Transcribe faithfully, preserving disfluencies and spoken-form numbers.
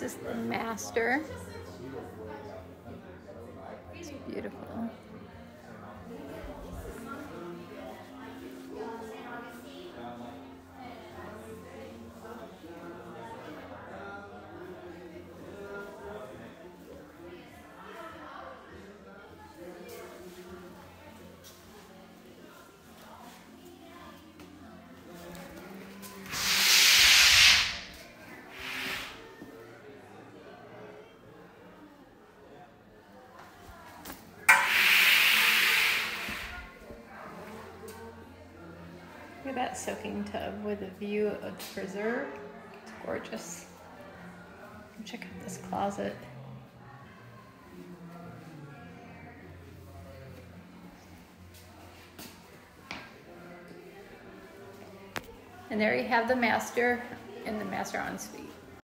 This is the master. It's beautiful. Look at that soaking tub with a view of the preserve. It's gorgeous. Check out this closet. And there you have the master and the master ensuite.